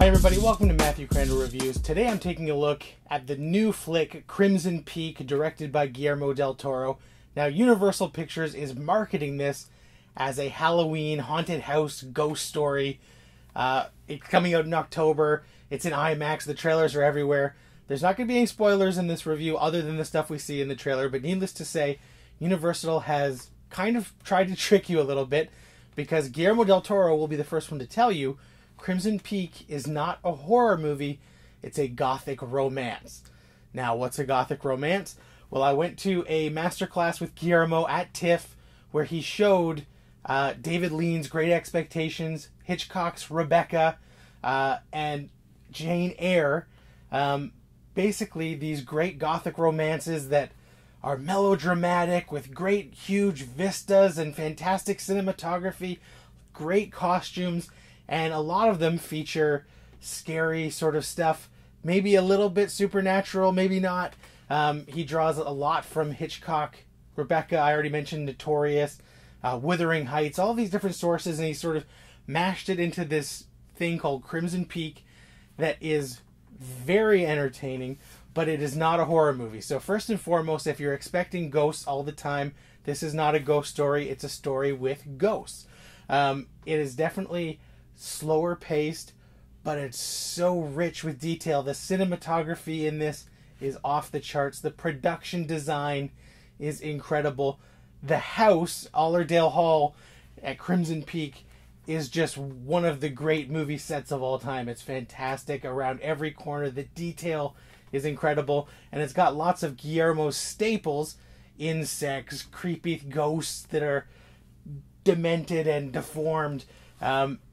Hi everybody, welcome to Matthew Crandall Reviews. Today I'm taking a look at the new flick, Crimson Peak, directed by Guillermo del Toro. Now, Universal Pictures is marketing this as a Halloween haunted house ghost story. It's coming out in October. It's in IMAX. The trailers are everywhere. There's not going to be any spoilers in this review other than the stuff we see in the trailer, but needless to say, Universal has kind of tried to trick you a little bit because Guillermo del Toro will be the first one to tell you Crimson Peak is not a horror movie, it's a gothic romance. Now, what's a gothic romance? Well, I went to a masterclass with Guillermo at TIFF where he showed David Lean's Great Expectations, Hitchcock's Rebecca, and Jane Eyre. Basically, these great gothic romances that are melodramatic with great huge vistas and fantastic cinematography, great costumes, and a lot of them feature scary sort of stuff, maybe a little bit supernatural, maybe not. He draws a lot from Hitchcock, Rebecca, I already mentioned Notorious, Wuthering Heights, all these different sources, and he sort of mashed it into this thing called Crimson Peak that is very entertaining, but it is not a horror movie. So first and foremost, if you're expecting ghosts all the time, this is not a ghost story, it's a story with ghosts. It is definitely slower paced, but it's so rich with detail. The cinematography in this is off the charts. The production design is incredible. The house, Allerdale Hall at Crimson Peak, is just one of the great movie sets of all time. It's fantastic around every corner. The detail is incredible, and it's got lots of Guillermo's staples: insects, creepy ghosts that are demented and deformed.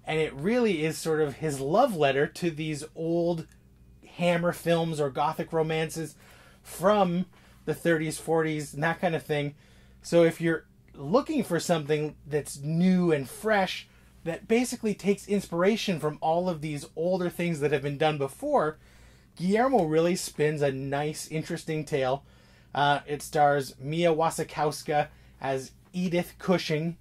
And it really is sort of his love letter to these old Hammer films or gothic romances from the 30s, 40s, and that kind of thing. So if you're looking for something that's new and fresh, that basically takes inspiration from all of these older things that have been done before, Guillermo really spins a nice, interesting tale. It stars Mia Wasikowska as Edith Cushing,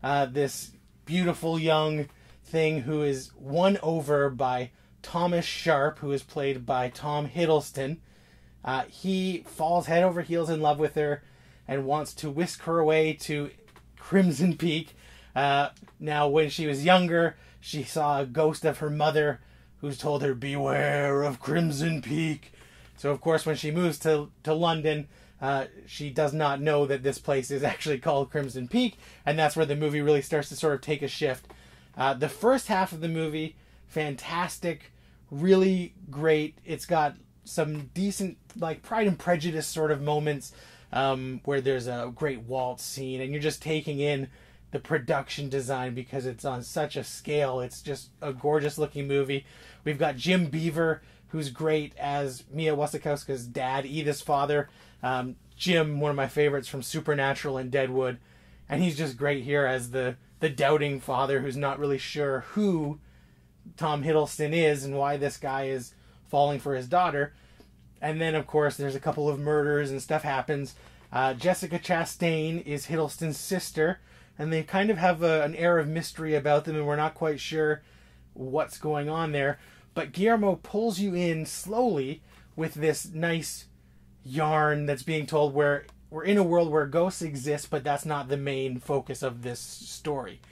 this beautiful young thing who is won over by Thomas Sharp, who is played by Tom Hiddleston. He falls head over heels in love with her and wants to whisk her away to Crimson Peak. Now, when she was younger, she saw a ghost of her mother who's told her, "Beware of Crimson Peak." So, of course, when she moves to London, she does not know that this place is actually called Crimson Peak, and that's where the movie really starts to sort of take a shift. The first half of the movie, fantastic, really great. It's got some decent, like, Pride and Prejudice sort of moments where there's a great waltz scene, and you're just taking in the production design because it's on such a scale. It's just a gorgeous-looking movie. We've got Jim Beaver, who's great as Mia Wasikowska's dad, Edith's father. Jim, one of my favorites from Supernatural and Deadwood, and he's just great here as the doubting father who's not really sure who Tom Hiddleston is and why this guy is falling for his daughter. And then, of course, there's a couple of murders and stuff happens. Jessica Chastain is Hiddleston's sister, and they kind of have an air of mystery about them, and we're not quite sure what's going on there. But Guillermo pulls you in slowly with this nice yarn that's being told where we're in a world where ghosts exist, but that's not the main focus of this story.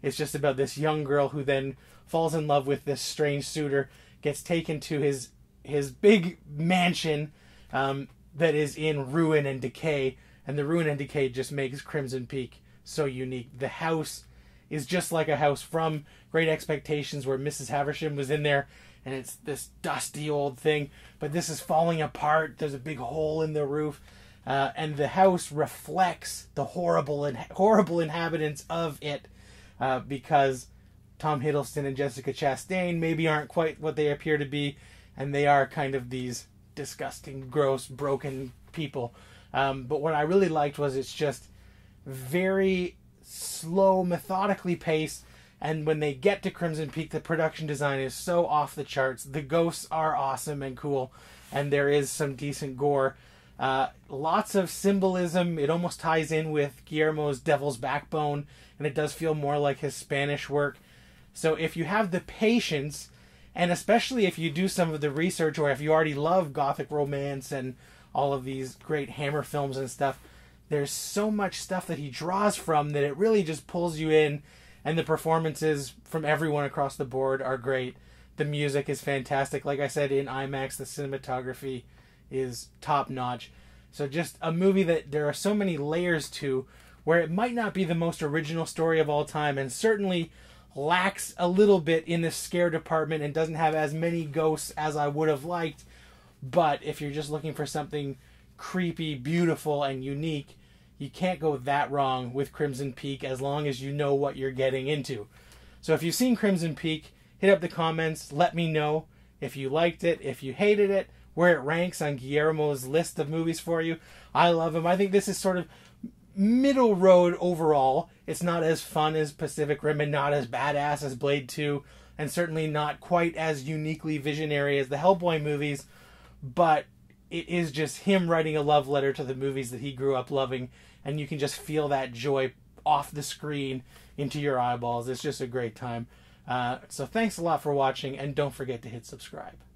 It's just about this young girl who then falls in love with this strange suitor, gets taken to his big mansion that is in ruin and decay, and the ruin and decay just makes Crimson Peak so unique. The house is just like a house from Great Expectations where Mrs. Havisham was in there, and it's this dusty old thing, but this is falling apart. There's a big hole in the roof, and the house reflects the horrible inhabitants of it because Tom Hiddleston and Jessica Chastain maybe aren't quite what they appear to be, and they are kind of these disgusting, gross, broken people. But what I really liked was it's just very slow, methodically paced, and when they get to Crimson Peak, the production design is so off the charts. The ghosts are awesome and cool, and there is some decent gore. Lots of symbolism. It almost ties in with Guillermo's Devil's Backbone, and it does feel more like his Spanish work. So if you have the patience And especially if you do some of the research, or if you already love Gothic romance and all of these great Hammer films and stuff, there's so much stuff that he draws from that it really just pulls you in. And the performances from everyone across the board are great. The music is fantastic. Like I said, in IMAX, the cinematography is top-notch. So just a movie that there are so many layers to, where it might not be the most original story of all time, and certainly lacks a little bit in the scare department and doesn't have as many ghosts as I would have liked. But if you're just looking for something creepy, beautiful, and unique, you can't go that wrong with Crimson Peak, as long as you know what you're getting into. So if you've seen Crimson Peak, hit up the comments, let me know if you liked it, if you hated it, where it ranks on Guillermo's list of movies for you. I love him. I think this is sort of middle road overall. It's not as fun as Pacific Rim and not as badass as Blade 2, and certainly not quite as uniquely visionary as the Hellboy movies, but it is just him writing a love letter to the movies that he grew up loving, and you can just feel that joy off the screen into your eyeballs. It's just a great time. So thanks a lot for watching, and don't forget to hit subscribe.